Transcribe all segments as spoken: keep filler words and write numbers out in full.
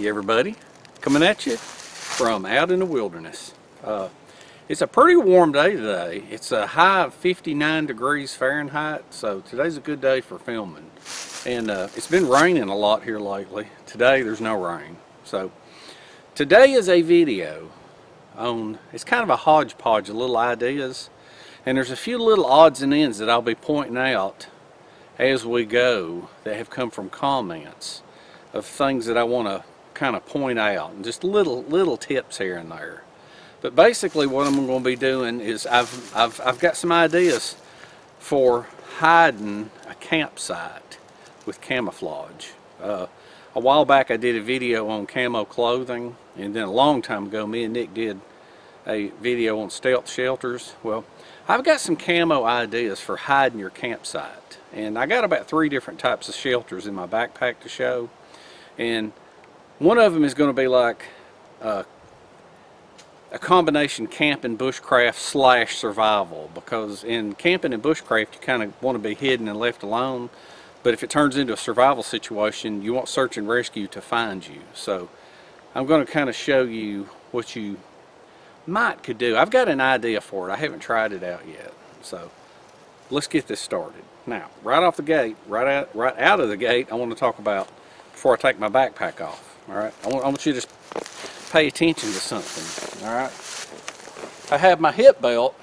Hey everybody, coming at you from out in the wilderness. Uh, it's a pretty warm day today. It's a high of fifty-nine degrees Fahrenheit, so today's a good day for filming. And uh, it's been raining a lot here lately. Today there's no rain. So today is a video on, it's kind of a hodgepodge of little ideas. And there's a few little odds and ends that I'll be pointing out as we go that have come from comments of things that I want to kind of point out, and just little little tips here and there. But basically what I'm going to be doing is I've, I've, I've got some ideas for hiding a campsite with camouflage. Uh, a while back I did a video on camo clothing, and then a long time ago me and Nick did a video on stealth shelters. Well, I've got some camo ideas for hiding your campsite, and I got about three different types of shelters in my backpack to show. And one of them is going to be like uh, a combination camp and bushcraft slash survival, because in camping and bushcraft you kind of want to be hidden and left alone, but if it turns into a survival situation you want search and rescue to find you. So I'm going to kind of show you what you might could do. I've got an idea for it. I haven't tried it out yet, so let's get this started. Now, right off the gate, right out, right out of the gate, I want to talk about, before I take my backpack off, all right, I want, I want you to just pay attention to something, all right? I have my hip belt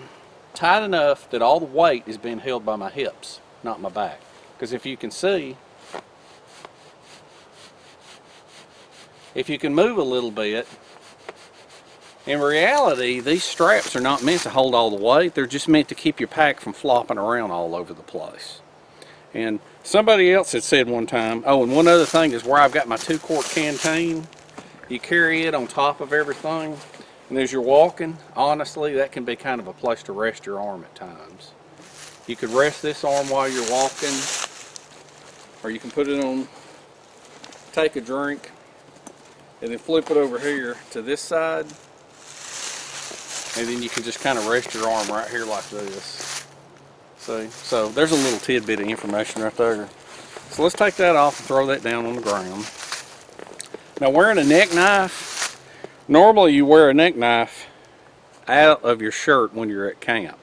tight enough that all the weight is being held by my hips, not my back. Because if you can see, if you can move a little bit, in reality, these straps are not meant to hold all the weight. They're just meant to keep your pack from flopping around all over the place. And somebody else had said one time, oh, and one other thing is where I've got my two-quart canteen, you carry it on top of everything, and as you're walking, honestly, that can be kind of a place to rest your arm at times. You could rest this arm while you're walking, or you can put it on, take a drink, and then flip it over here to this side, and then you can just kind of rest your arm right here like this. See? So there's a little tidbit of information right there. So let's take that off and throw that down on the ground. Now, wearing a neck knife, normally you wear a neck knife out of your shirt when you're at camp.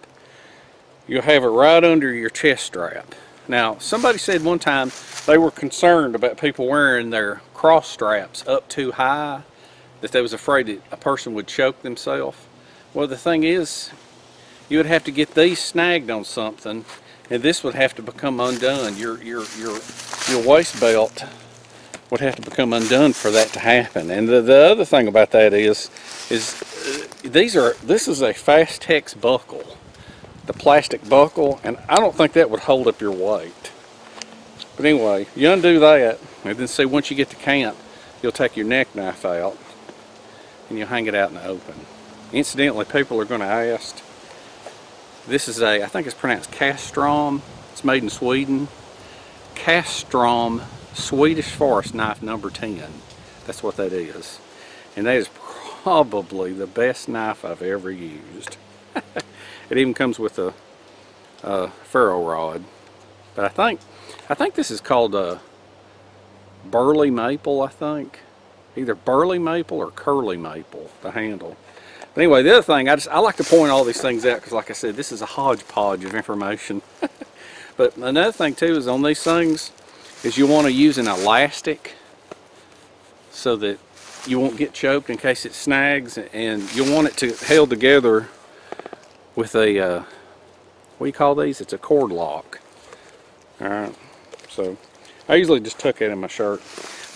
You'll have it right under your chest strap. Now, somebody said one time they were concerned about people wearing their cross straps up too high, that they was afraid that a person would choke themselves. Well, the thing is, you would have to get these snagged on something, and this would have to become undone. Your, your, your, your waist belt would have to become undone for that to happen. And the, the other thing about that is, is uh, these are, this is a Fastex buckle, the plastic buckle, and I don't think that would hold up your weight. But anyway, you undo that, and then see, once you get to camp, you'll take your neck knife out, and you'll hang it out in the open. Incidentally, people are going to ask, this is a, I think it's pronounced Castrom. It's made in Sweden. Castrom Swedish Forest Knife number ten. That's what that is. And that is probably the best knife I've ever used. It even comes with a, a ferro rod. But I think, I think this is called a burley maple, I think. Either burley maple or curly maple, the handle. But anyway, the other thing, I just I like to point all these things out because, like I said, this is a hodgepodge of information. But another thing too is on these things is you want to use an elastic so that you won't get choked in case it snags, and you want it to held together with a uh, what do you call these? It's a cord lock. All right, so I usually just tuck it in my shirt.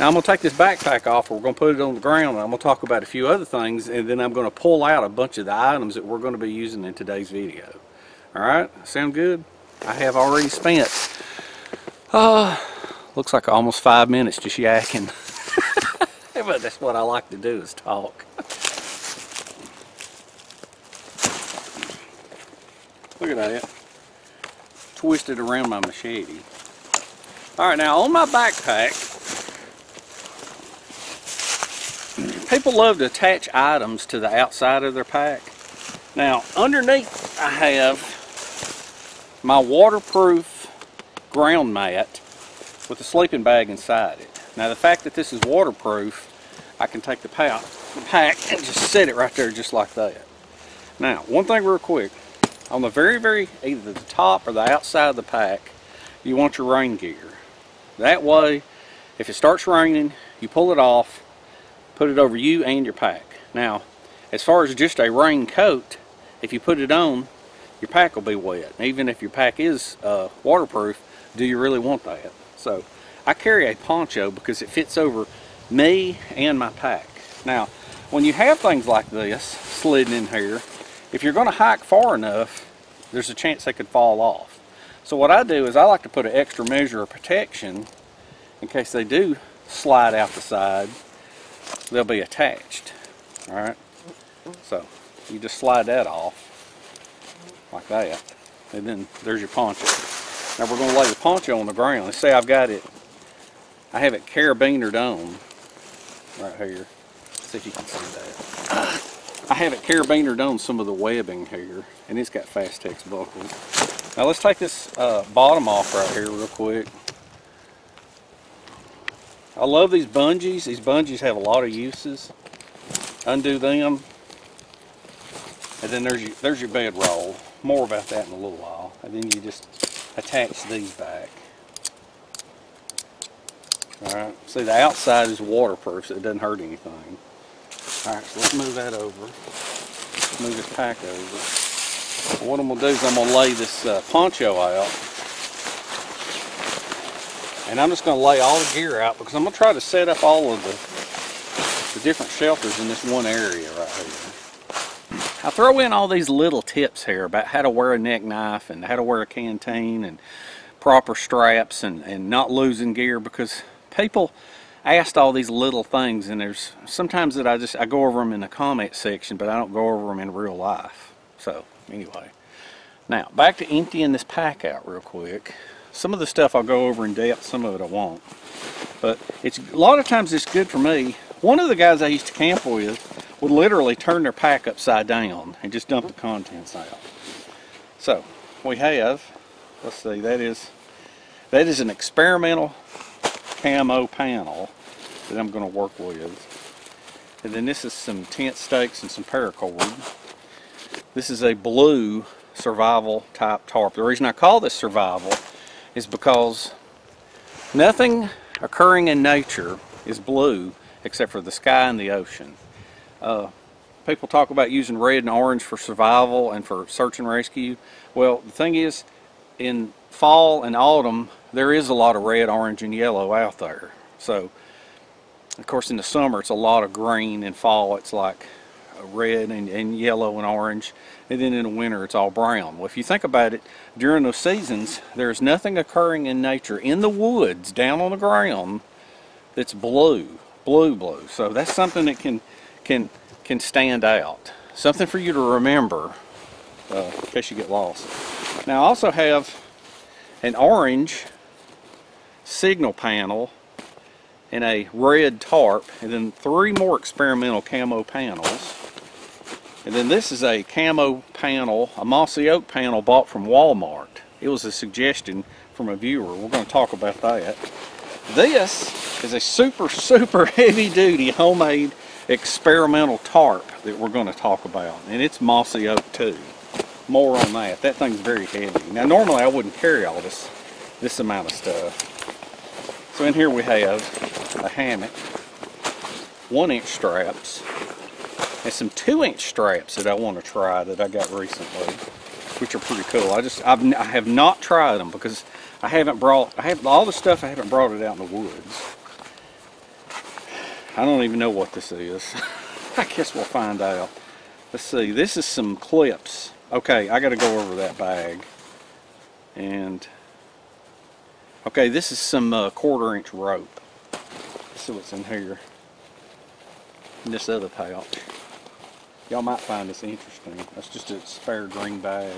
Now I'm going to take this backpack off, we're going to put it on the ground, and I'm going to talk about a few other things, and then I'm going to pull out a bunch of the items that we're going to be using in today's video. Alright, sound good? I have already spent, uh, looks like almost five minutes just yakking. But that's what I like to do, is talk. Look at that. Twisted around my machete. Alright, now on my backpack, people love to attach items to the outside of their pack. Now, underneath I have my waterproof ground mat with a sleeping bag inside it. Now, the fact that this is waterproof I can take the pack, the pack and just set it right there just like that. Now, one thing real quick, on the very, very, either the top or the outside of the pack, you want your rain gear. That way, if it starts raining, you pull it off, put it over you and your pack. Now, as far as just a rain coat, if you put it on, your pack will be wet. And even if your pack is uh, waterproof, do you really want that? So, I carry a poncho because it fits over me and my pack. Now, when you have things like this slid in here, if you're going to hike far enough, there's a chance they could fall off. So what I do is I like to put an extra measure of protection in case they do slide out the side. They'll be attached. All right. So you just slide that off like that, and then there's your poncho. Now we're going to lay the poncho on the ground. Let's say I've got it. I have it carabinered on right here. See if you can see that. I have it carabinered on some of the webbing here, and it's got Fastex buckles. Now let's take this uh, bottom off right here real quick. I love these bungees. These bungees have a lot of uses. Undo them, and then there's your, there's your bed roll. More about that in a little while. And then you just attach these back. All right. See, the outside is waterproof, so it doesn't hurt anything. Alright, so let's move that over. Let's move this pack over. What I'm going to do is I'm going to lay this uh, poncho out. And I'm just going to lay all the gear out because I'm going to try to set up all of the, the different shelters in this one area right here. I throw in all these little tips here about how to wear a neck knife and how to wear a canteen and proper straps and, and not losing gear, because people asked all these little things, and there's sometimes that I just I go over them in the comment section, but I don't go over them in real life. So anyway, now back to emptying this pack out real quick. Some of the stuff I'll go over in depth, some of it I won't, but it's a lot of times it's good for me. One of the guys I used to camp with would literally turn their pack upside down and just dump the contents out. So we have, let's see, that is that is an experimental camo panel that I'm going to work with. And then this is some tent stakes and some paracord. This is a blue survival type tarp. The reason I call this survival is because nothing occurring in nature is blue except for the sky and the ocean. Uh, people talk about using red and orange for survival and for search and rescue. Well, the thing is, in fall and autumn, there is a lot of red, orange, and yellow out there. So, of course, in the summer, it's a lot of green. In fall, it's like red and, and yellow and orange. And then in the winter, it's all brown. Well, if you think about it, during those seasons, there's nothing occurring in nature, in the woods, down on the ground, that's blue, blue, blue. So that's something that can, can, can stand out. Something for you to remember uh, in case you get lost. Now, I also have an orange signal panel and a red tarp, and then three more experimental camo panels. And then this is a camo panel, a Mossy Oak panel bought from Walmart. It was a suggestion from a viewer. We're going to talk about that. This is a super, super heavy-duty homemade experimental tarp that we're going to talk about, and it's Mossy Oak too. More on that. That thing's very heavy. Now, normally I wouldn't carry all this this amount of stuff. So in here we have a hammock, one inch straps, and some two inch straps that I want to try that I got recently, which are pretty cool. I just I've, I have not tried them because I haven't brought I have all the stuff. I haven't brought it out in the woods. I don't even know what this is. I guess we'll find out. Let's see. This is some clips. Okay, I got to go over that bag. And okay, this is some uh, quarter inch rope. Let's see what's in here. And this other pouch. Y'all might find this interesting. That's just a spare green bag.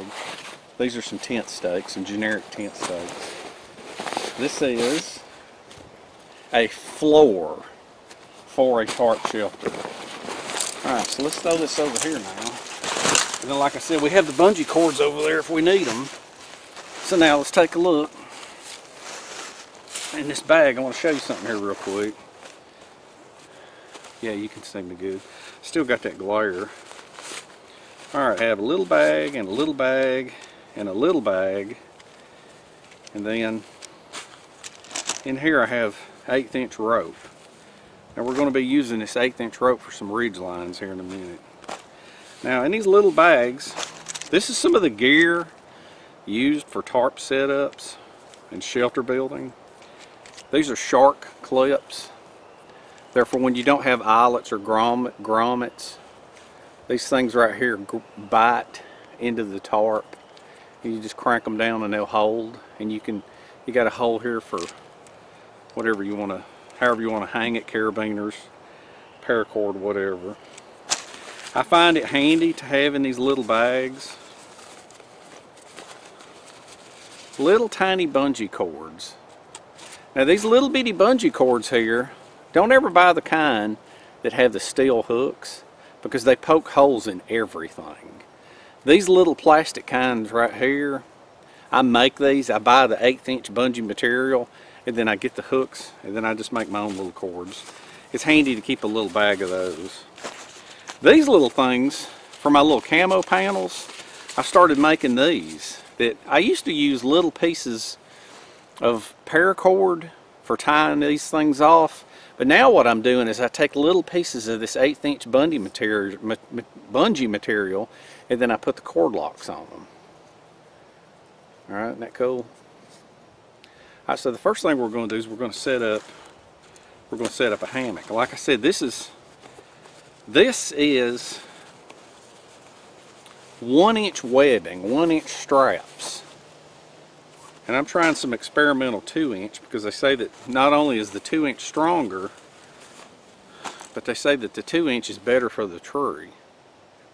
These are some tent stakes, some generic tent stakes. This is a floor for a tarp shelter. All right, so let's throw this over here now. And then, like I said, we have the bungee cords over there if we need them. So now let's take a look in this bag. I want to show you something here real quick. Yeah, you can see me good. Still got that glare. Alright, I have a little bag and a little bag and a little bag. And then in here I have eighth inch rope. Now we're going to be using this eighth inch rope for some ridge lines here in a minute. Now in these little bags, this is some of the gear used for tarp setups and shelter building. These are shark clips. Therefore, when you don't have eyelets or grommet, grommets, these things right here bite into the tarp. You just crank them down and they'll hold. And you can, you got a hole here for whatever you want to, however you want to hang it, carabiners, paracord, whatever. I find it handy to have in these little bags little tiny bungee cords. Now these little bitty bungee cords here, don't ever buy the kind that have the steel hooks, because they poke holes in everything. These little plastic kinds right here, I make these, I buy the eighth inch bungee material, and then I get the hooks, and then I just make my own little cords. It's handy to keep a little bag of those. These little things, for my little camo panels, I started making these. That I used to use little pieces of paracord for tying these things off, but now what I'm doing is I take little pieces of this eighth inch bungee material, bungee material, and then I put the cord locks on them. All right, isn't that cool? All right, so the first thing we're going to do is we're going to set up, we're going to set up a hammock. Like I said, this is this is one inch webbing, one inch straps, and I'm trying some experimental two inch because they say that not only is the two inch stronger, but they say that the two inch is better for the tree.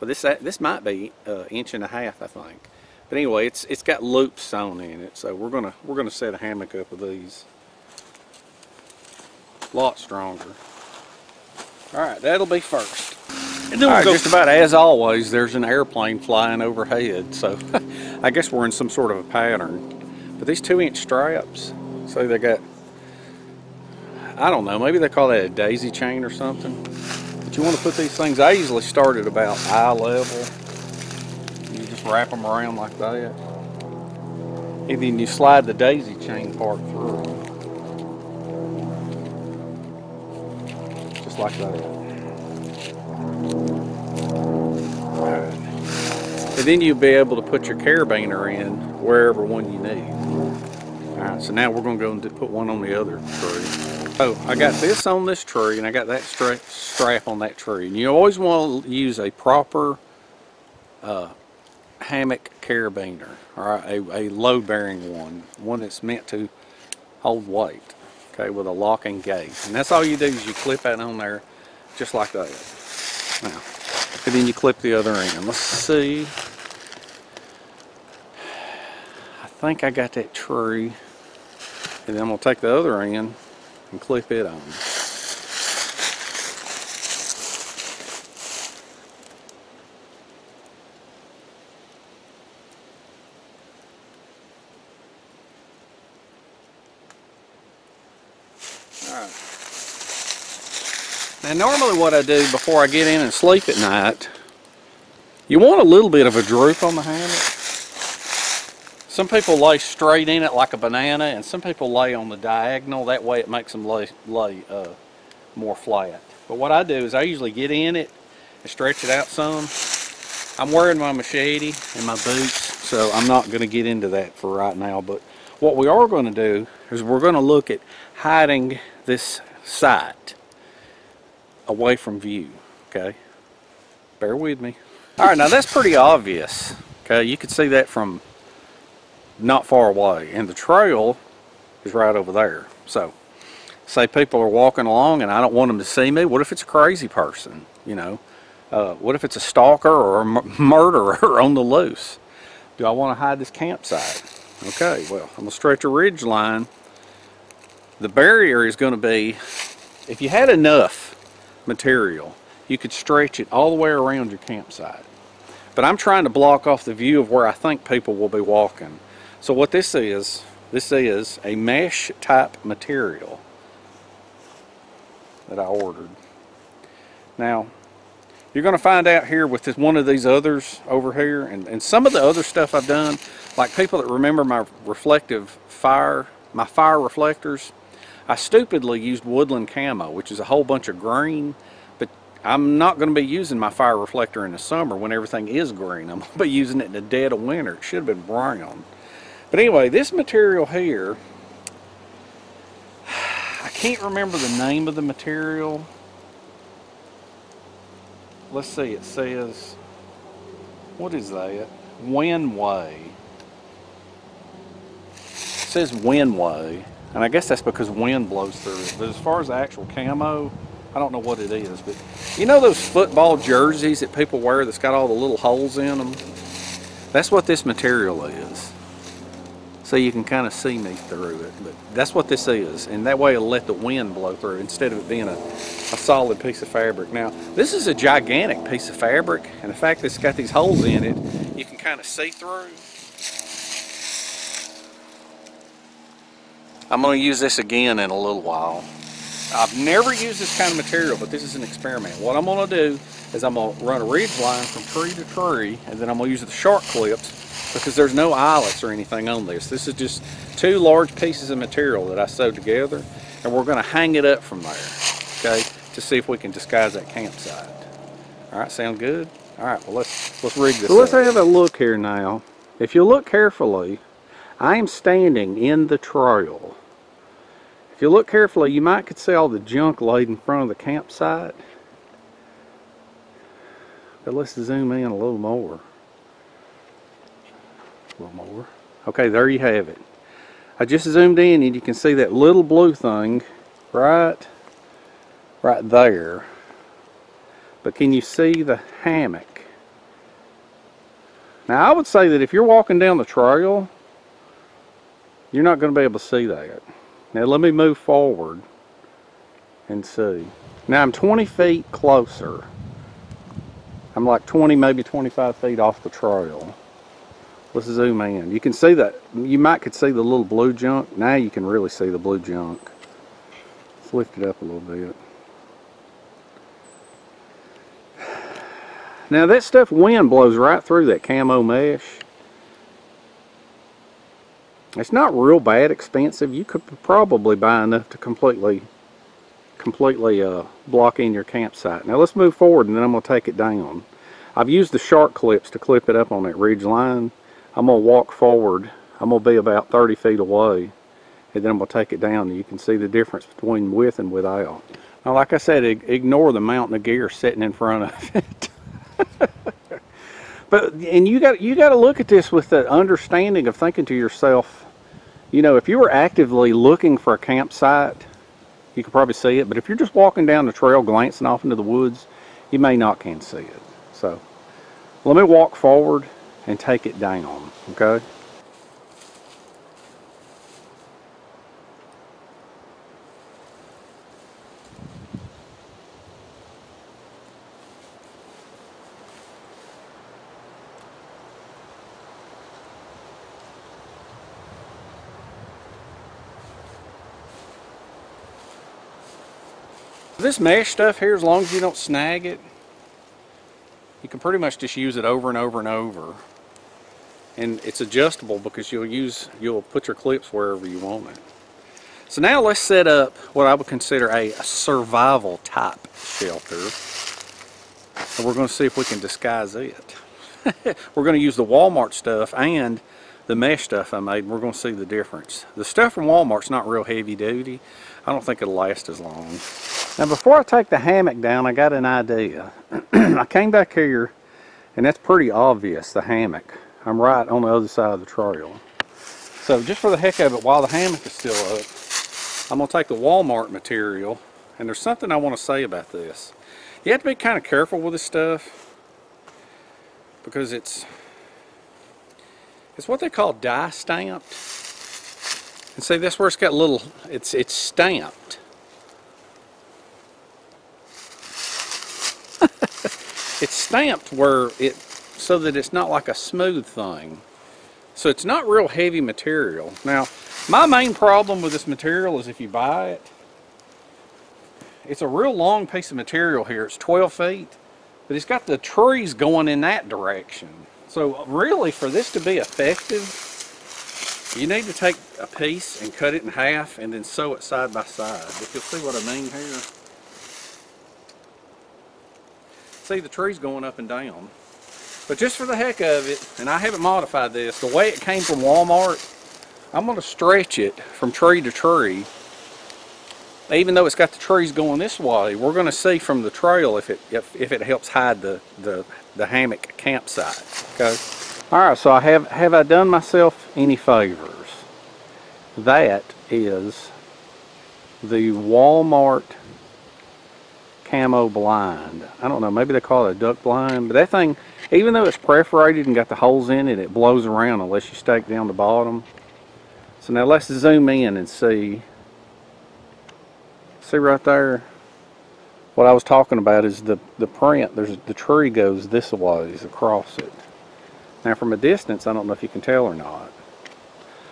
Well, this this might be uh, inch and a half, I think. But anyway, it's it's got loops sewn in it, so we're gonna we're gonna set a hammock up with these. A lot stronger. All right, that'll be first. And then we'll go just about as always. There's an airplane flying overhead, so I guess we're in some sort of a pattern. But these two-inch straps, so they got, I don't know, maybe they call that a daisy chain or something. But you want to put these things. I usually start at about eye level. You just wrap them around like that, and then you slide the daisy chain part through, just like that. And then you'll be able to put your carabiner in wherever one you need. Alright, so now we're going to go and put one on the other tree. Oh, I got this on this tree and I got that stra strap on that tree. And you always want to use a proper uh, hammock carabiner. Alright, a, a load-bearing one. One that's meant to hold weight. Okay, with a locking gate. And that's all you do is you clip that on there just like that. Now, and then you clip the other end. Let's see. I think I got that tree. And then I'm going to take the other end and clip it on. Now normally what I do before I get in and sleep at night, you want a little bit of a droop on the hammock. Some people lay straight in it like a banana, and some people lay on the diagonal. That way it makes them lay, lay uh, more flat. But what I do is I usually get in it and stretch it out some. I'm wearing my machete and my boots, so I'm not going to get into that for right now. But what we are going to do is we're going to look at hiding this site away from view. Okay, bear with me. All right, now that's pretty obvious. Okay, you can see that from not far away, and the trail is right over there. So say people are walking along and I don't want them to see me. What if it's a crazy person, you know? Uh, what if it's a stalker or a murderer on the loose? Do I want to hide this campsite? Okay, well, I'm gonna stretch a ridge line. The barrier is going to be, if you had enough material, you could stretch it all the way around your campsite, but I'm trying to block off the view of where I think people will be walking. So what this is, this is a mesh type material that I ordered, Now, you're going to find out here with this, one of these others over here, and, and some of the other stuff I've done, like people that remember my reflective fire, my fire reflectors, I stupidly used woodland camo, which is a whole bunch of green, but I'm not going to be using my fire reflector in the summer when everything is green. I'm going to be using it in the dead of winter. It should have been brown. But anyway, this material here, I can't remember the name of the material. Let's see, it says, what is that? Windway. It says Windway. And I guess that's because wind blows through it. But as far as the actual camo, I don't know what it is. But you know those football jerseys that people wear that's got all the little holes in them? That's what this material is. So you can kind of see me through it. But that's what this is. And that way it'll let the wind blow through instead of it being a, a solid piece of fabric. Now, this is a gigantic piece of fabric. And the fact that it's got these holes in it, you can kind of see through. I'm going to use this again in a little while. I've never used this kind of material, but this is an experiment. What I'm going to do is I'm going to run a ridge line from tree to tree, and then I'm going to use the shark clips because there's no eyelets or anything on this. This is just two large pieces of material that I sewed together, and we're going to hang it up from there, okay, to see if we can disguise that campsite. All right, sound good? All right, well, let's, let's rig this so up. So let's have a look here now. If you look carefully, I am standing in the trail. If you look carefully, you might could see all the junk laid in front of the campsite. But let's zoom in a little more. A little more. Okay, there you have it. I just zoomed in and you can see that little blue thing right, right there. But can you see the hammock? Now I would say that if you're walking down the trail, you're not going to be able to see that. Now let me move forward and see. Now I'm twenty feet closer. I'm like twenty, maybe twenty-five feet off the trail. Let's zoom in. You can see that, you might could see the little blue junk. Now you can really see the blue junk. Let's lift it up a little bit. Now that stuff, wind blows right through that camo mesh. It's not real bad expensive. You could probably buy enough to completely completely uh, block in your campsite. Now let's move forward and then I'm going to take it down. I've used the shark clips to clip it up on that ridge line. I'm going to walk forward. I'm going to be about thirty feet away and then I'm going to take it down. You can see the difference between with and without. Now like I said, ignore the mountain of gear sitting in front of it. But, and you got, you got to look at this with the understanding of thinking to yourself, you know, if you were actively looking for a campsite, you could probably see it. But if you're just walking down the trail, glancing off into the woods, you may not can see it. So let me walk forward and take it down, okay? This mesh stuff here, as long as you don't snag it, you can pretty much just use it over and over and over, and it's adjustable because you'll use you'll put your clips wherever you want it. So now let's set up what I would consider a survival type shelter, and we're going to see if we can disguise it. We're going to use the Walmart stuff and the mesh stuff I made, and we're going to see the difference. The stuff from Walmart's not real heavy duty. I don't think it'll last as long. Now before I take the hammock down, I got an idea. I came back here, and that's pretty obvious, the hammock. I'm right on the other side of the trail. So just for the heck of it, while the hammock is still up, I'm going to take the Walmart material, and there's something I want to say about this. You have to be kind of careful with this stuff, because it's, it's what they call die stamped. And see, that's where it's got little, it's, it's stamped. It's stamped where it, so that it's not like a smooth thing. So it's not real heavy material. Now, my main problem with this material is if you buy it It's a real long piece of material here. It's twelve feet, but it's got the trees going in that direction. So really, for this to be effective, you need to take a piece and cut it in half and then sew it side by side. If you'll see what I mean here. See the trees going up and down. But just for the heck of it, and I haven't modified this, the way it came from Walmart, I'm going to stretch it from tree to tree. Even though it's got the trees going this way, we're going to see from the trail if it if, if it helps hide the, the, the hammock campsite. Okay. Alright, so I have, have I done myself any favors? That is the Walmart camo blind. I don't know, maybe they call it a duck blind, but that thing, even though it's perforated and got the holes in it, it blows around unless you stake down the bottom. So now let's zoom in and see. See right there? What I was talking about is the, the print. There's, the tree goes this ways across it. Now from a distance, I don't know if you can tell or not.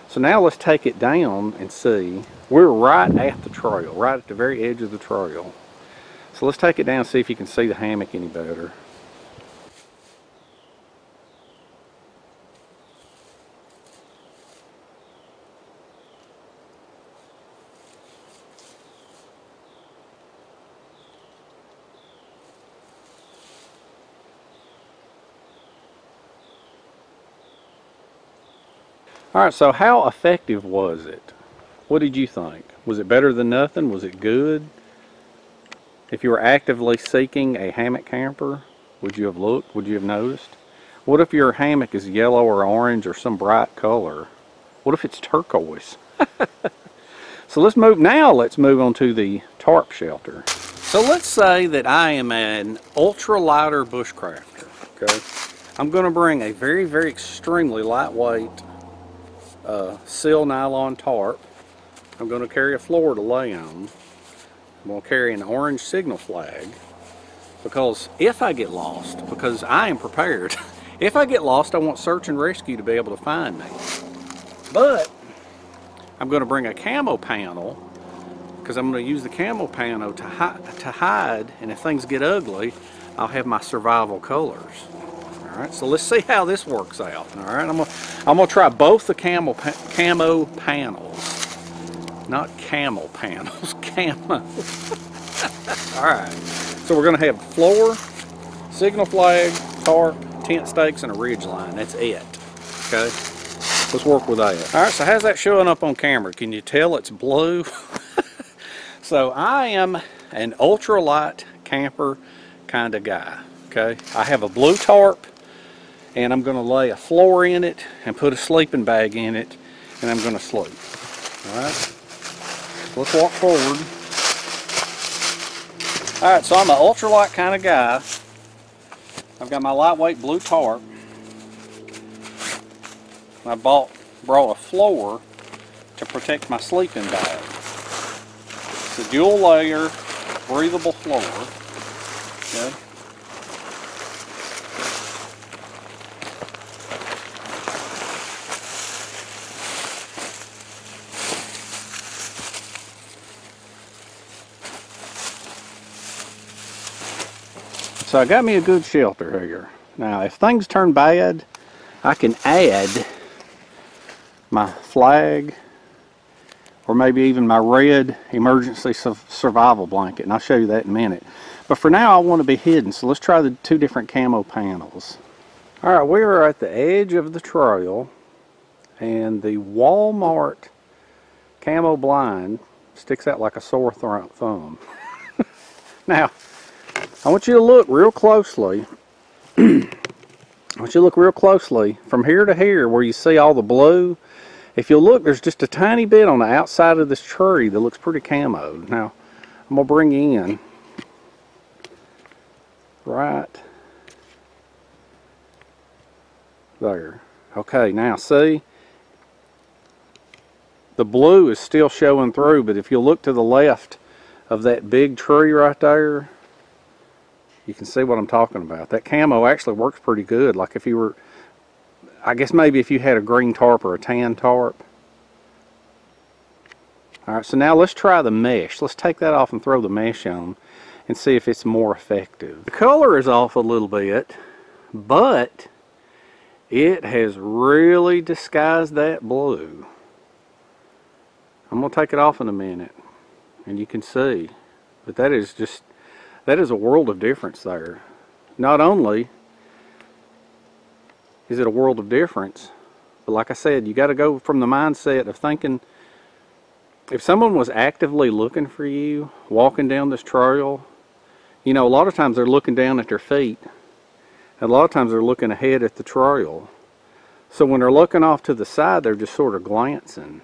So now let's take it down and see. We're right at the trail, right at the very edge of the trail. So let's take it down and see if you can see the hammock any better. Alright, so how effective was it? What did you think? Was it better than nothing? Was it good? If you were actively seeking a hammock camper, would you have looked? Would you have noticed? What if your hammock is yellow or orange or some bright color? What if it's turquoise? So let's move, now let's move on to the tarp shelter. So let's say that I am an ultra-lighter bushcrafter, okay? I'm gonna bring a very, very extremely lightweight Uh, seal nylon tarp. I'm going to carry a floor to lay on. I'm going to carry an orange signal flag because if I get lost, because I am prepared, if I get lost, I want search and rescue to be able to find me. But I'm going to bring a camo panel because I'm going to use the camo panel to, hi to hide, and if things get ugly, I'll have my survival colors. All right, so let's see how this works out. All right, I'm gonna, I'm gonna try both the camel pa camo panels, not camel panels, camo. All right, so we're gonna have floor, signal flag, tarp, tent stakes, and a ridge line. That's it. Okay, let's work with that. All right, so how's that showing up on camera? Can you tell it's blue? So I am an ultralight camper kind of guy. Okay, I have a blue tarp. And I'm going to lay a floor in it and put a sleeping bag in it, and I'm going to sleep. All right, so let's walk forward. All right, so I'm an ultralight kind of guy. I've got my lightweight blue tarp. I bought, brought a floor to protect my sleeping bag. It's a dual layer, breathable floor. Okay. So I got me a good shelter here. Now if things turn bad, I can add my flag or maybe even my red emergency survival blanket, and I'll show you that in a minute. But for now I want to be hidden, so let's try the two different camo panels. Alright, we are at the edge of the trail, and the Walmart camo blind sticks out like a sore thumb. Now I want you to look real closely. I want you to look real closely from here to here where you see all the blue. If you look, there's just a tiny bit on the outside of this tree that looks pretty camoed. Now, I'm going to bring you in right there. Okay, now see? The blue is still showing through, but if you look to the left of that big tree right there, you can see what I'm talking about. That camo actually works pretty good. Like if you were, I guess maybe if you had a green tarp or a tan tarp. Alright, so now let's try the mesh. Let's take that off and throw the mesh on and see if it's more effective. The color is off a little bit, but it has really disguised that blue. I'm going to take it off in a minute and you can see, but that is just, that is a world of difference there. Not only is it a world of difference, but like I said, you got to go from the mindset of thinking, if someone was actively looking for you walking down this trail, you know, a lot of times they're looking down at their feet, and a lot of times they're looking ahead at the trail. So when they're looking off to the side, they're just sort of glancing.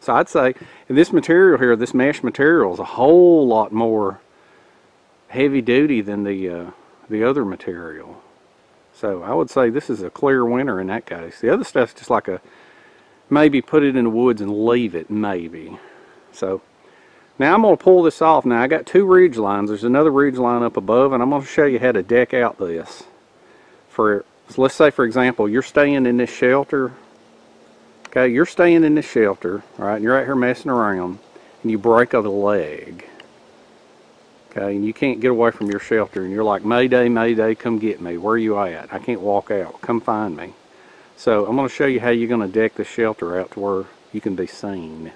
So I'd say, and this material here, this mesh material, is a whole lot more heavy duty than the uh, the other material. So I would say this is a clear winner in that case. The other stuff's just like a, maybe put it in the woods and leave it, maybe. So now I'm going to pull this off. Now I got two ridge lines. There's another ridge line up above, and I'm going to show you how to deck out this. For so let's say, for example, you're staying in this shelter. Okay, you're staying in this shelter, all right, and you're out here messing around, and you break a leg. Okay, and you can't get away from your shelter, and you're like, Mayday, Mayday, come get me. Where are you at? I can't walk out. Come find me. So I'm going to show you how you're going to deck the shelter out to where you can be seen.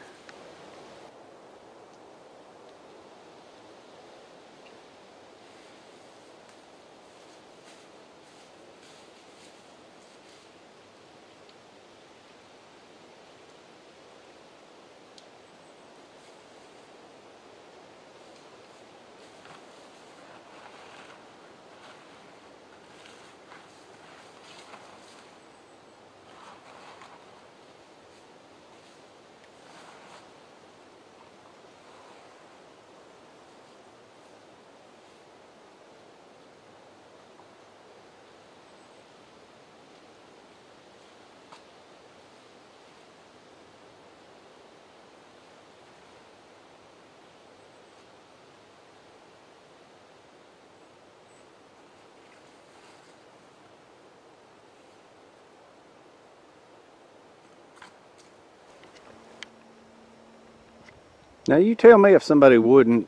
Now you tell me if somebody wouldn't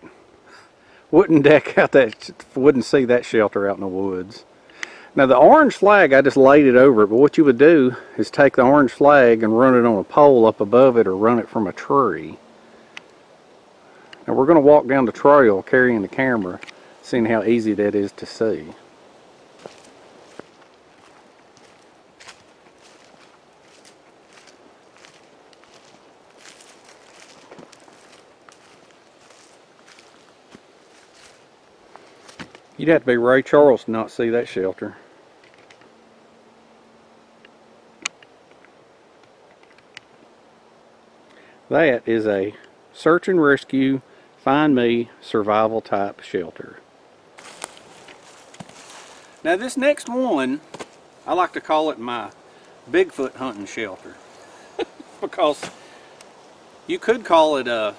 wouldn't deck out that, wouldn't see that shelter out in the woods. Now the orange flag, I just laid it over it, but what you would do is take the orange flag and run it on a pole up above it or run it from a tree. Now we're going to walk down the trail carrying the camera, seeing how easy that is to see. You'd have to be Ray Charles to not see that shelter. That is a search and rescue, find me, survival type shelter. Now this next one, I like to call it my Bigfoot hunting shelter. Because you could call it a,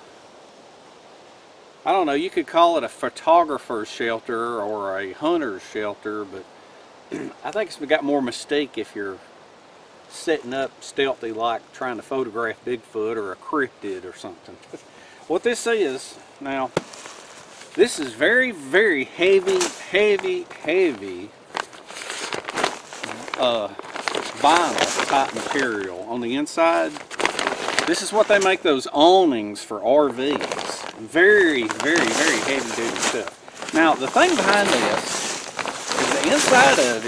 I don't know, you could call it a photographer's shelter or a hunter's shelter, but I think it's got more mystique if you're setting up stealthy, like trying to photograph Bigfoot or a cryptid or something. What this is, now, this is very, very heavy, heavy, heavy uh, vinyl type material. On the inside, this is what they make those awnings for R Vs. Very, very, very heavy duty stuff. Now the thing behind this is the inside of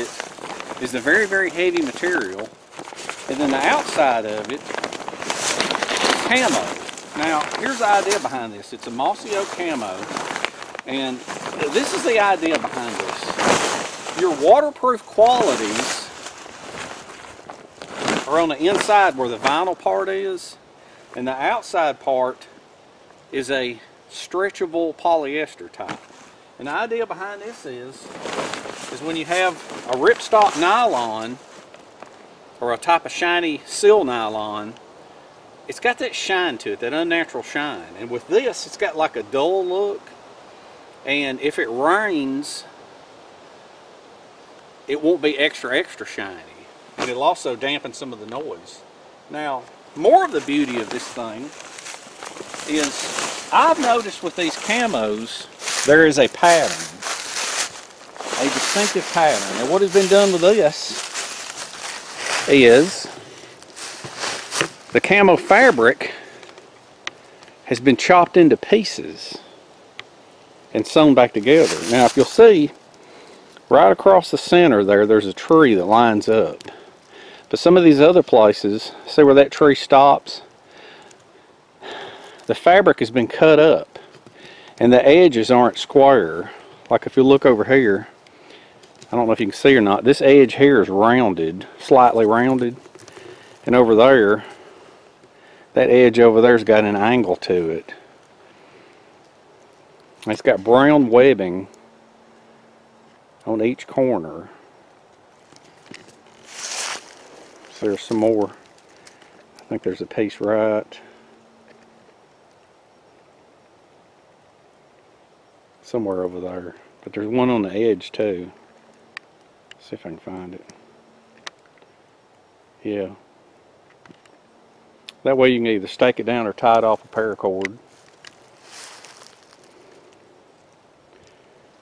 it is the very, very heavy material, and then the outside of it is camo. Now here's the idea behind this. It's a Mossy Oak camo, and this is the idea behind this. Your waterproof qualities are on the inside where the vinyl part is, and the outside part is a stretchable polyester type. And the idea behind this is, is when you have a ripstop nylon or a type of shiny seal nylon, it's got that shine to it, that unnatural shine. And with this, it's got like a dull look. And if it rains, it won't be extra, extra shiny. And it'll also dampen some of the noise. Now, more of the beauty of this thing is I've noticed with these camos, there is a pattern, a distinctive pattern. And what has been done with this is the camo fabric has been chopped into pieces and sewn back together. Now if you'll see, right across the center there, there's a tree that lines up. But some of these other places, see where that tree stops? The fabric has been cut up and the edges aren't square. Like if you look over here, I don't know if you can see or not, this edge here is rounded, slightly rounded. And over there, that edge over there's got an angle to it. It's got brown webbing on each corner. So there's some more. I think there's a piece right somewhere over there, but there's one on the edge too. Let's see if I can find it. Yeah, that way you can either stake it down or tie it off a paracord.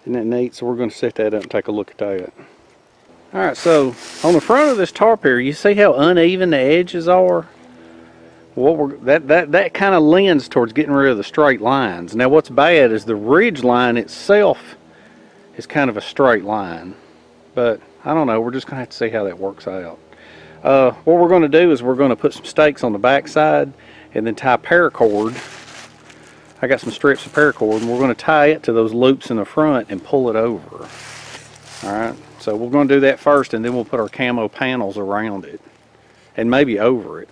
Isn't that neat? So we're going to set that up and take a look at that. Alright, so on the front of this tarp here, you see how uneven the edges are? What we're, that that, that kind of lends towards getting rid of the straight lines. Now what's bad is the ridge line itself is kind of a straight line. But I don't know, we're just going to have to see how that works out. Uh, what we're going to do is we're going to put some stakes on the back side and then tie paracord. I got some strips of paracord, and we're going to tie it to those loops in the front and pull it over. Alright, so we're going to do that first, and then we'll put our camo panels around it and maybe over it.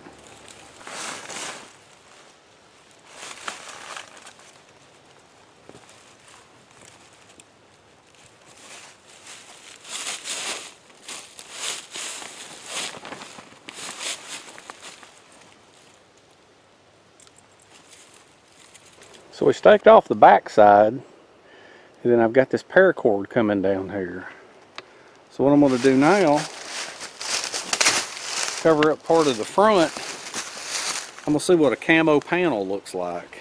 So we staked off the back side, and then I've got this paracord coming down here. So what I'm going to do now, cover up part of the front. I'm going to see what a camo panel looks like.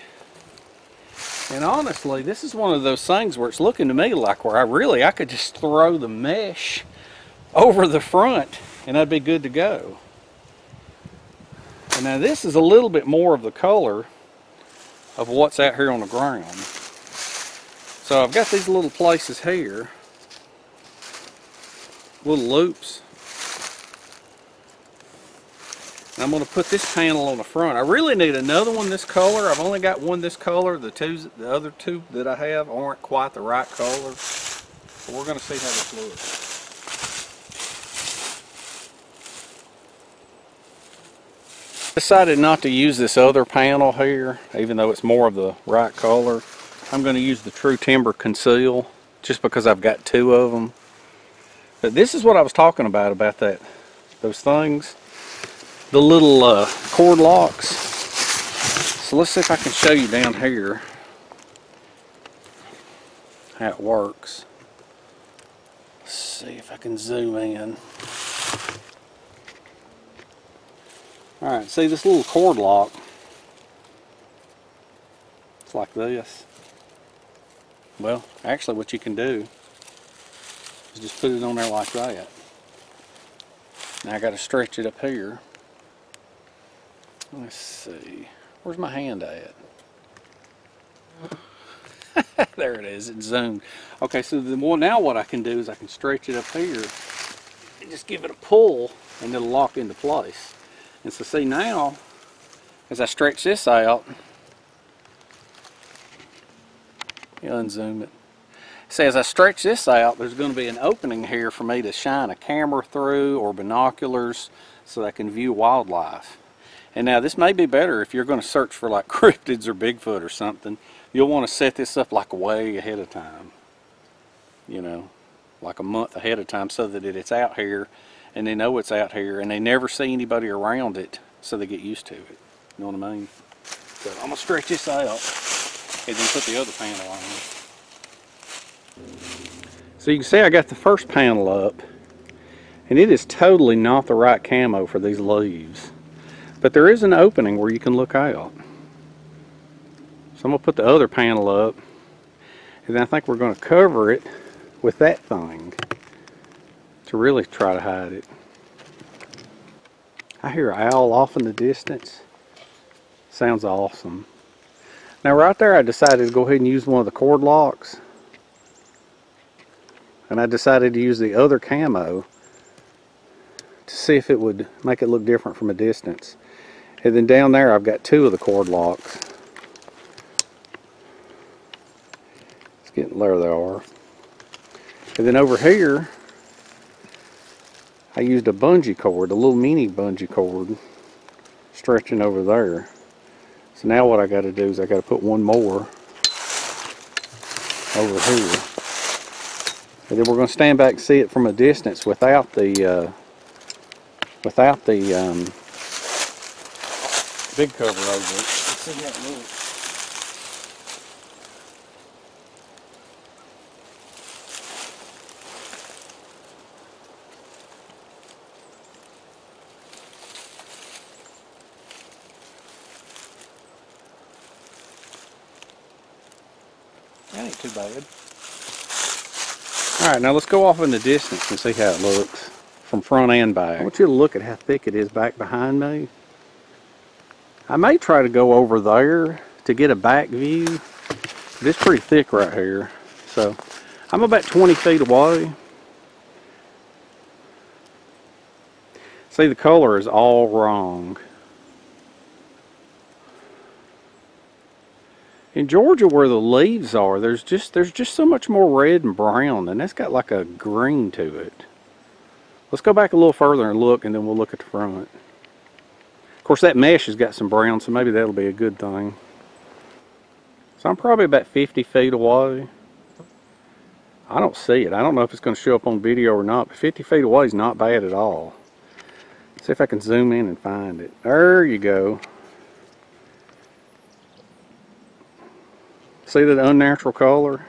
And honestly, this is one of those things where it's looking to me like where I really, I could just throw the mesh over the front and I'd be good to go. And now this is a little bit more of the color of what's out here on the ground. So I've got these little places here, little loops, and I'm going to put this panel on the front. I really need another one this color. I've only got one this color. The two, the other two that I have aren't quite the right color. But we're going to see how this looks. Decided not to use this other panel here, even though it's more of the right color. I'm going to use the True Timber Conceal just because I've got two of them. But this is what I was talking about about that, those things, the little uh, cord locks. So let's see if I can show you down here how it works. Let's see if I can zoom in. Alright, see this little cord lock, it's like this. Well, actually what you can do is just put it on there like that. Now I got to stretch it up here. Let's see, where's my hand at? There it is, it zoomed. Okay, so the more, now what I can do is I can stretch it up here and just give it a pull and it'll lock into place. And so see now, as I stretch this out, unzoom it. See, as I stretch this out, there's going to be an opening here for me to shine a camera through or binoculars so that I can view wildlife. And now this may be better if you're going to search for like cryptids or Bigfoot or something. You'll want to set this up like way ahead of time. You know, like a month ahead of time so that it's out here. And they know it's out here, and they never see anybody around it, so they get used to it. You know what I mean? So I'm gonna stretch this out, and then put the other panel on. So you can see I got the first panel up, and it is totally not the right camo for these leaves. But there is an opening where you can look out. So I'm going to put the other panel up, and then I think we're going to cover it with that thing to really try to hide it. I hear an owl off in the distance. Sounds awesome. Now right there I decided to go ahead and use one of the cord locks. And I decided to use the other camo to see if it would make it look different from a distance. And then down there I've got two of the cord locks. It's getting there they are. And then over here I used a bungee cord, a little mini bungee cord stretching over there. So now what I got to do is I got to put one more over here. And then we're going to stand back and see it from a distance without the uh, without the um, big cover over it. Let's see how it looks. That ain't too bad. Alright, now let's go off in the distance and see how it looks from front and back. I want you to look at how thick it is back behind me. I may try to go over there to get a back view. But it's pretty thick right here. So I'm about twenty feet away. See, the color is all wrong. In Georgia, where the leaves are, there's just there's just so much more red and brown, and that's got like a green to it. Let's go back a little further and look, and then we'll look at the front. Of course, that mesh has got some brown, so maybe that'll be a good thing. So I'm probably about fifty feet away. I don't see it. I don't know if it's going to show up on video or not, but fifty feet away is not bad at all. Let's see if I can zoom in and find it. There you go. See that unnatural color?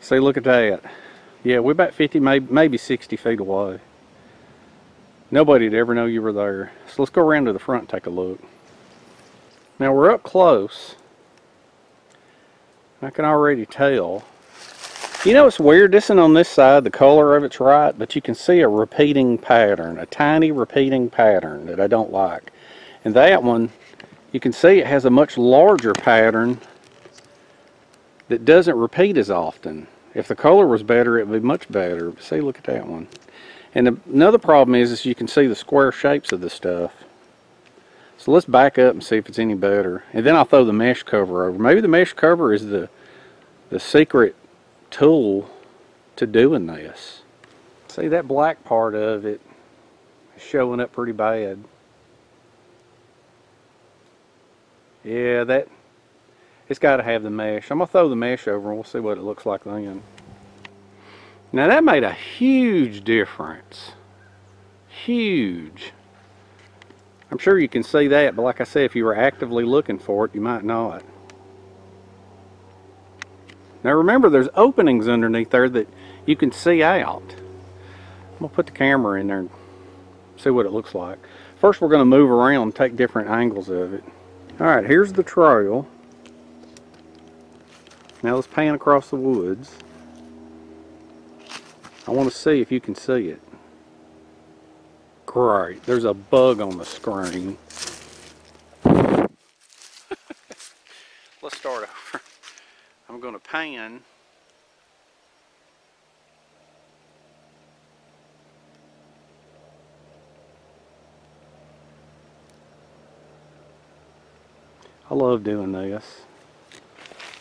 See, look at that. Yeah, we're about fifty, maybe, maybe sixty feet away. Nobody'd ever know you were there. So let's go around to the front and take a look. Now we're up close. I can already tell. You know, it's weird. This one on this side, the color of it's right, but you can see a repeating pattern, a tiny repeating pattern that I don't like. And that one, you can see it has a much larger pattern that doesn't repeat as often. If the color was better, it would be much better. But see, look at that one. And the, another problem is, is you can see the square shapes of the stuff. So let's back up and see if it's any better. And then I'll throw the mesh cover over. Maybe the mesh cover is the, the secret tool to doing this. See, that black part of it is showing up pretty bad. Yeah, that it's got to have the mesh. I'm going to throw the mesh over and we'll see what it looks like then. Now that made a huge difference. Huge. I'm sure you can see that, but like I said, if you were actively looking for it, you might not. Now remember, there's openings underneath there that you can see out. I'm going to put the camera in there and see what it looks like. First, we're going to move around and take different angles of it. Alright, here's the trail. Now let's pan across the woods. I want to see if you can see it. Great, there's a bug on the screen. Let's start over. I'm going to pan. I love doing this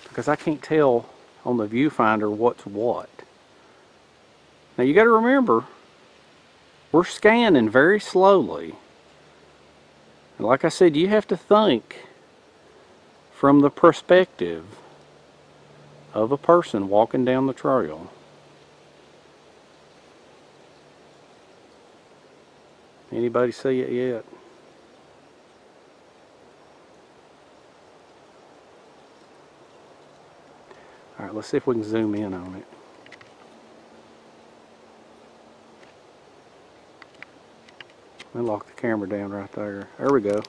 because I can't tell on the viewfinder what's what. Now you got to remember, we're scanning very slowly. And like I said, you have to think from the perspective of a person walking down the trail. Anybody see it yet? Alright, let's see if we can zoom in on it. Let me lock the camera down right there. There we go.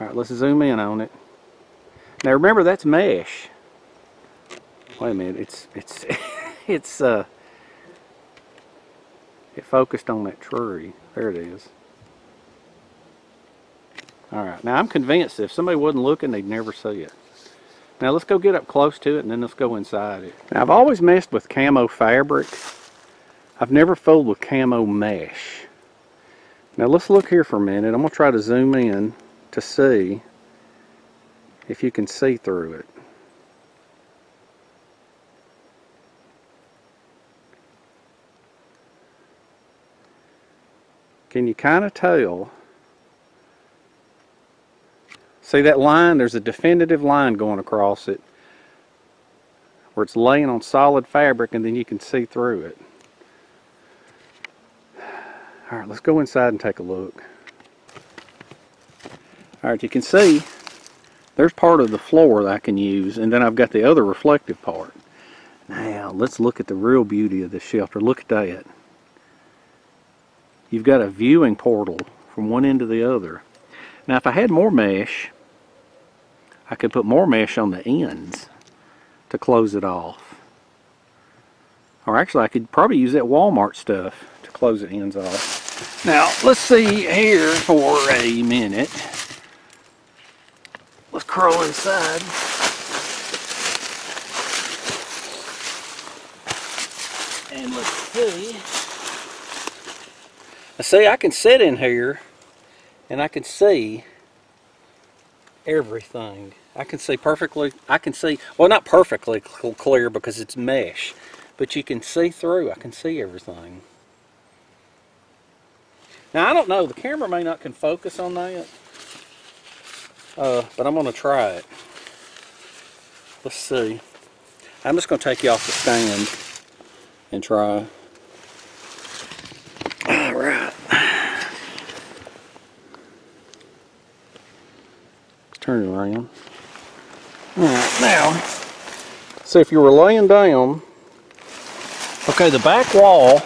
Alright, let's zoom in on it. Now remember, that's mesh. Wait a minute, it's it's it's uh it focused on that tree. There it is. Alright, now I'm convinced if somebody wasn't looking, they'd never see it. Now let's go get up close to it and then let's go inside it. Now I've always messed with camo fabric. I've never fooled with camo mesh. Now let's look here for a minute. I'm going to try to zoom in to see if you can see through it. Can you kind of tell? See that line? There's a definitive line going across it where it's laying on solid fabric and then you can see through it. Alright, let's go inside and take a look. Alright, you can see there's part of the floor that I can use, and then I've got the other reflective part. Now, let's look at the real beauty of this shelter. Look at that. You've got a viewing portal from one end to the other. Now, if I had more mesh, I could put more mesh on the ends to close it off. Or actually, I could probably use that Walmart stuff to close the ends off. Now, let's see here for a minute. Let's crawl inside. And let's see. Now see, I can sit in here and I can see everything. I can see perfectly, I can see, well, not perfectly clear because it's mesh, but you can see through. I can see everything. Now, I don't know, the camera may not can focus on that, uh, but I'm going to try it. Let's see. I'm just going to take you off the stand and try. All right. Turn it around. All right, now, so if you were laying down, okay, the back wall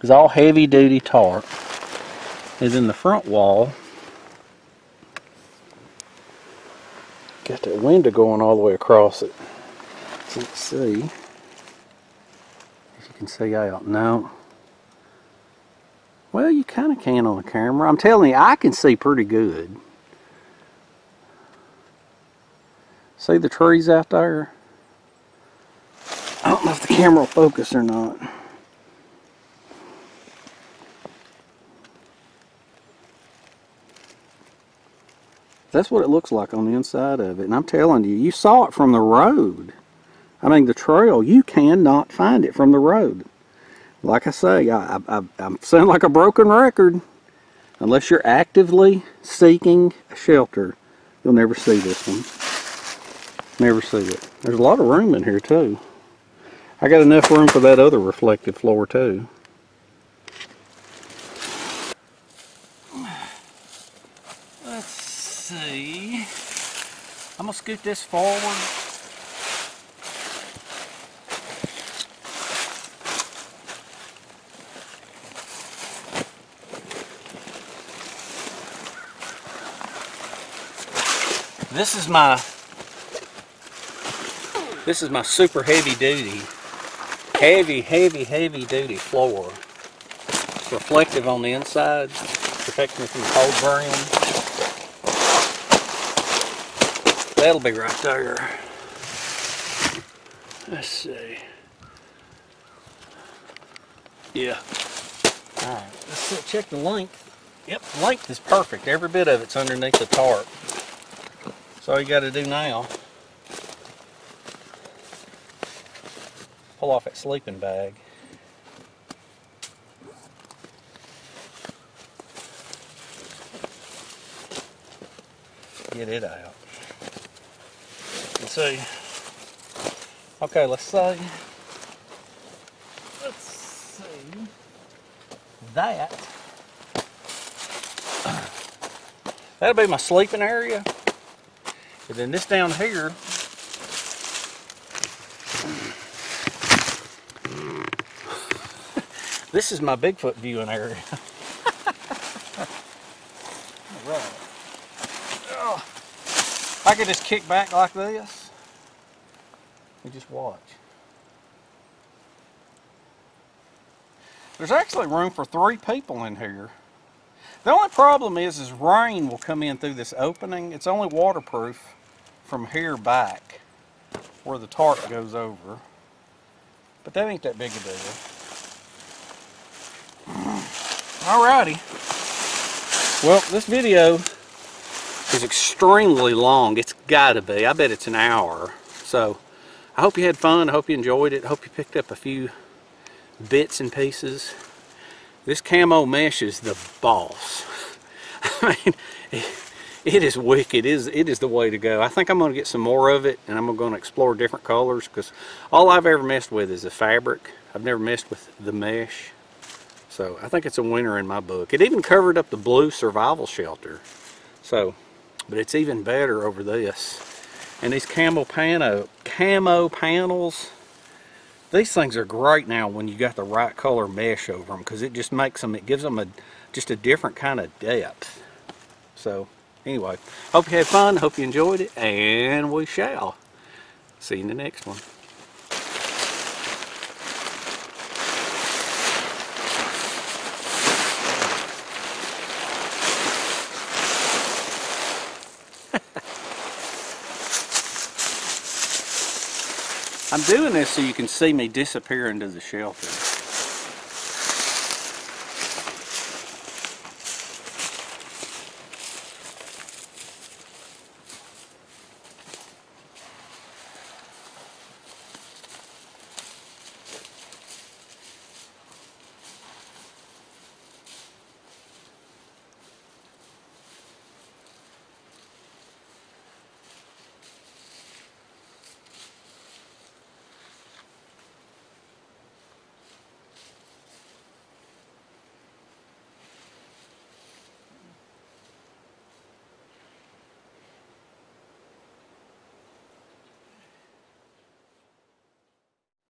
is all heavy-duty tarp, is in the front wall. Got that window going all the way across it. Let's see if you can see out. No. Well, you kind of can on the camera. I'm telling you, I can see pretty good. See the trees out there? I don't know if the camera will focus or not. That's what it looks like on the inside of it. And I'm telling you, you saw it from the road. I mean, the trail, you cannot find it from the road. Like I say, I, I, I sound like a broken record. Unless you're actively seeking a shelter, you'll never see this one. Never see it. There's a lot of room in here, too. I got enough room for that other reflective floor, too. See, I'm gonna scoot this forward. This is my this is my super heavy duty, heavy, heavy, heavy duty floor. It's reflective on the inside, protecting me from cold burning. That'll be right there. Let's see. Yeah. All right. Let's see, check the length. Yep, length is perfect. Every bit of it's underneath the tarp. So all you got to do now, pull off that sleeping bag. Get it out. See. Okay, let's see. Let's see. That. That'll be my sleeping area. And then this down here. This is my Bigfoot viewing area. I could just kick back like this and just watch. There's actually room for three people in here. The only problem is, is rain will come in through this opening. It's only waterproof from here back where the tarp goes over. But that ain't that big a deal. Alrighty. Well, this video is extremely long. It's gotta be. I bet it's an hour. So I hope you had fun. I hope you enjoyed it. I hope you picked up a few bits and pieces. This camo mesh is the boss. I mean, it, it is wicked. It is, it is the way to go. I think I'm going to get some more of it, and I'm going to explore different colors, because all I've ever messed with is the fabric. I've never messed with the mesh. So I think it's a winner in my book. It even covered up the blue survival shelter. So, but it's even better over this. And these camo pano, camo panels, these things are great now when you got the right color mesh over them, because it just makes them, it gives them a just a different kind of depth. So anyway, hope you had fun, hope you enjoyed it, and we shall see you in the next one. I'm doing this so you can see me disappear into the shelter.